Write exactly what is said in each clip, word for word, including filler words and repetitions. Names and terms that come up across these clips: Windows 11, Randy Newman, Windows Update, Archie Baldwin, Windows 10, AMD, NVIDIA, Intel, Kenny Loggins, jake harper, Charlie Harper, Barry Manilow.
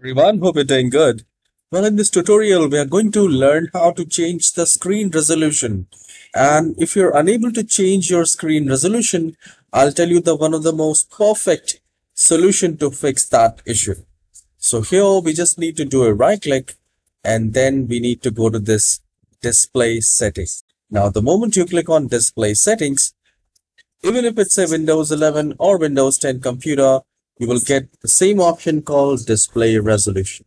Everyone, hope you're doing good. Well, in this tutorial we are going to learn how to change the screen resolution, and if you're unable to change your screen resolution, I'll tell you the one of the most perfect solution to fix that issue. So here we just need to do a right click, and then we need to go to this display settings. Now the moment you click on display settings, even if it's a Windows eleven or Windows ten computer, you will get the same option called display resolution.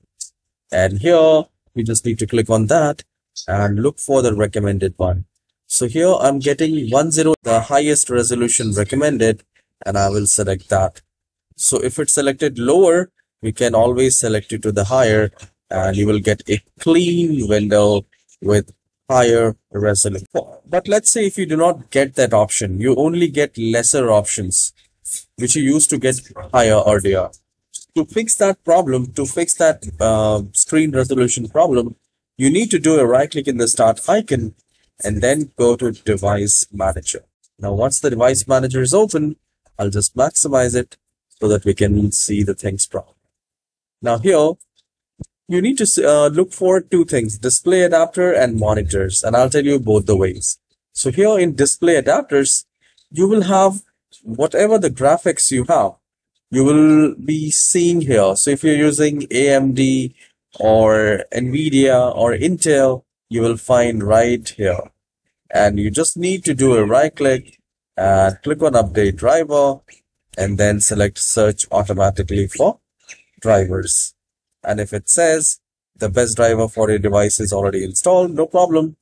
And here we just need to click on that and look for the recommended one. So here I'm getting ten, the highest resolution recommended, and I will select that. So if it's selected lower, we can always select it to the higher, and you will get a clean window with higher resolution. But let's say if you do not get that option, you only get lesser options, which you used to get higher earlier. To fix that problem, to fix that uh, screen resolution problem, you need to do a right click in the start icon and then go to device manager. Now once the device manager is open, I'll just maximize it so that we can see the things properly. Now here you need to uh, look for two things: display adapter and monitors, and I'll tell you both the ways. So here in display adapters, you will have whatever the graphics you have, you will be seeing here. So if you're using A M D or NVIDIA or Intel, you will find right here. And you just need to do a right click and click on update driver, and then select search automatically for drivers. And if it says the best driver for your device is already installed, no problem.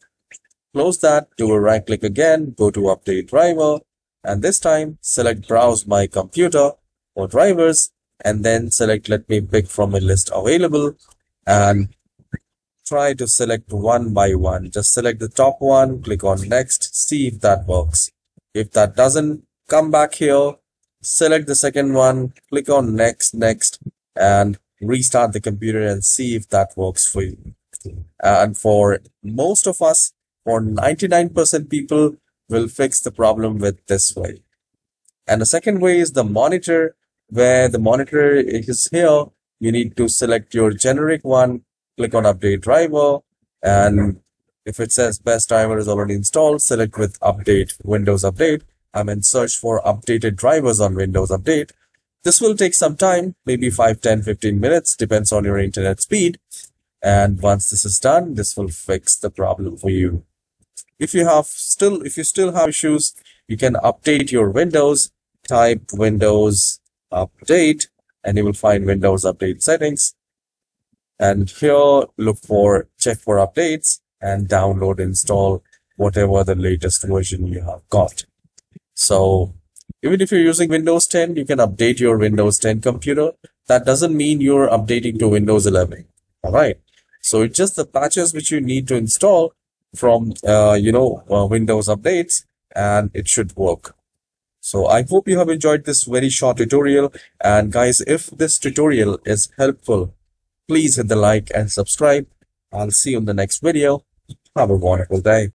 Close that, do a right click again, go to update driver, and this time select browse my computer for drivers, and then select let me pick from a list available, and try to select one by one. Just select the top one, click on next, see if that works. If that doesn't, come back here, select the second one, click on next, next, and restart the computer and see if that works for you. And for most of us, for ninety-nine percent people, will fix the problem with this way. And the second way is the monitor, where the monitor is here. You need to select your generic one, click on update driver, and if it says best driver is already installed, select with update Windows Update. I'm in search for updated drivers on Windows Update. This will take some time, maybe five, ten, fifteen minutes, depends on your internet speed. And once this is done, this will fix the problem for you. If you have still, if you still have issues, you can update your Windows, type Windows Update, and you will find Windows Update settings. And here, look for, check for updates, and download, install whatever the latest version you have got. So even if you're using Windows ten, you can update your Windows ten computer. That doesn't mean you're updating to Windows eleven. All right. So it's just the patches which you need to install from uh, you know uh, Windows updates, and it should work. So I hope you have enjoyed this very short tutorial, and guys, if this tutorial is helpful, please hit the like and subscribe. I'll see you in the next video. Have a wonderful day.